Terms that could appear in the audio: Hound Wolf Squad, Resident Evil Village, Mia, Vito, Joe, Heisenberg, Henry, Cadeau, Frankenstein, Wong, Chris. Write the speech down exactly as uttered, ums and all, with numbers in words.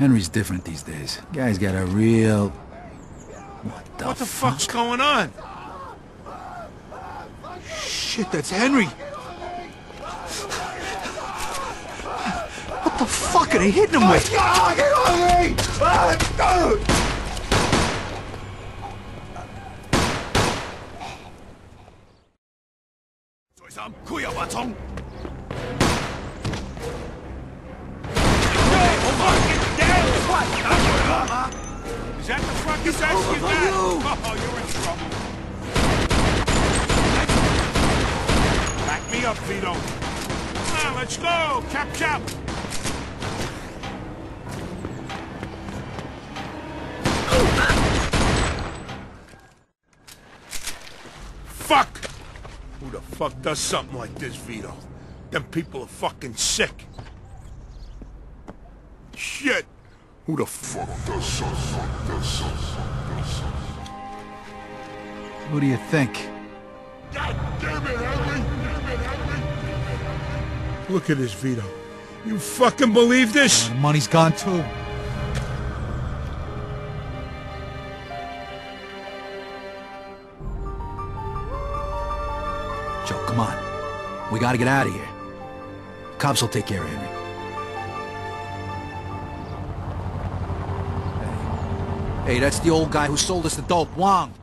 Henry's different these days. Guy's got a real... What the, what the fuck? fuck's going on? Shit, that's Henry! What the fuck are they hitting him with? Oh, get on me! Oh, dude! Is that the fuck you said? Oh, you're in trouble. Back me up, Vito. Come on, let's go. Cap, cap. Fuck! Who the fuck does something like this, Vito? Them people are fucking sick. Shit! Who the fuck does something like this? What do you think? God damn it, Henry! Look at this, Vito. You fucking believe this? The money's gone too. Joe, come on. We gotta get out of here. Cops will take care of Henry. Hey, that's the old guy who sold us the dope, Wong.